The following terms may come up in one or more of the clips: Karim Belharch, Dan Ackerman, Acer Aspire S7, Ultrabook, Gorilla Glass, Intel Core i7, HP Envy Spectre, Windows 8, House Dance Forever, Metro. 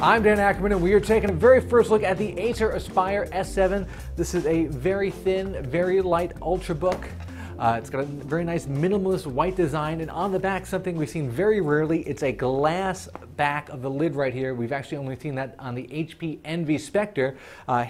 I'm Dan Ackerman, and we are taking a very first look at the Acer Aspire S7. This is a very thin, very light Ultrabook. It's got a very nice minimalist white design, and on the back, something we've seen very rarely. It's a glass back of the lid right here. We've actually only seen that on the HP Envy Spectre.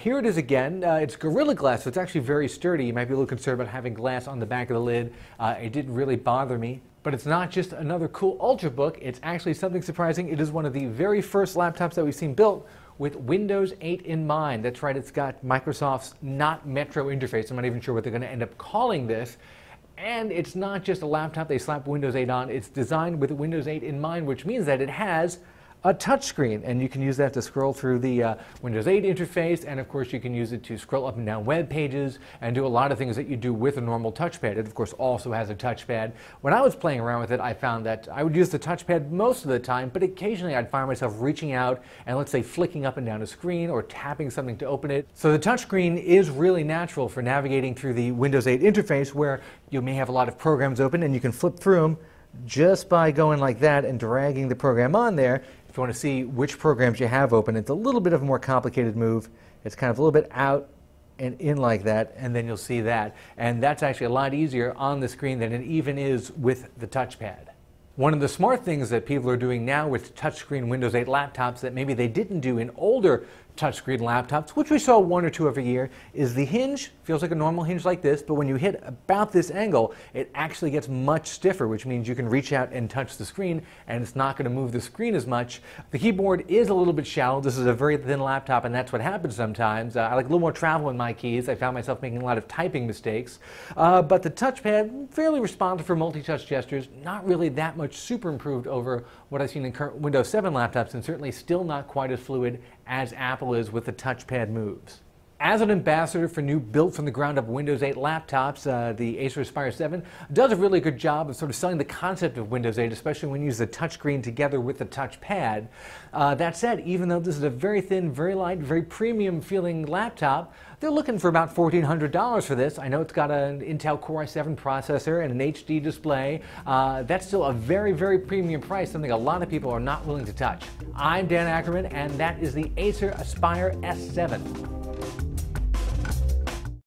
Here it is again. It's Gorilla Glass, so it's actually very sturdy. You might be a little concerned about having glass on the back of the lid. It didn't really bother me. But it's not just another cool Ultrabook, it's actually something surprising. It is one of the very first laptops that we've seen built with Windows 8 in mind. That's right, it's got Microsoft's not Metro interface. I'm not even sure what they're going to end up calling this. And it's not just a laptop they slap Windows 8 on, it's designed with Windows 8 in mind, which means that it has a touchscreen, and you can use that to scroll through the Windows 8 interface, and of course you can use it to scroll up and down web pages and do a lot of things that you do with a normal touchpad. It of course also has a touchpad. When I was playing around with it, I found that I would use the touchpad most of the time, but occasionally I'd find myself reaching out and, let's say, flicking up and down a screen or tapping something to open it. So the touchscreen is really natural for navigating through the Windows 8 interface, where you may have a lot of programs open and you can flip through them just by going like that and dragging the program on there. If you want to see which programs you have open, it's a little bit of a more complicated move. It's kind of a little bit out and in like that, and then you'll see that. And that's actually a lot easier on the screen than it even is with the touchpad. One of the smart things that people are doing now with touchscreen Windows 8 laptops that maybe they didn't do in older touchscreen laptops, which we saw one or two every year, is the hinge feels like a normal hinge like this, but when you hit about this angle, it actually gets much stiffer, which means you can reach out and touch the screen, and it's not going to move the screen as much. The keyboard is a little bit shallow. This is a very thin laptop, and that's what happens sometimes. I like a little more travel in my keys. I found myself making a lot of typing mistakes, but the touchpad, fairly responsive for multi-touch gestures, not really that much super improved over what I've seen in current Windows 7 laptops, and certainly still not quite as fluid as Apple is with the touchpad moves. As an ambassador for new built-from-the-ground-up Windows 8 laptops, the Acer Aspire 7 does a really good job of sort of selling the concept of Windows 8, especially when you use the touchscreen together with the touchpad. That said, even though this is a very thin, very light, very premium-feeling laptop, they're looking for about $1,400 for this. I know it's got an Intel Core i7 processor and an HD display. That's still a very, very premium price, something a lot of people are not willing to touch. I'm Dan Ackerman, and that is the Acer Aspire S7.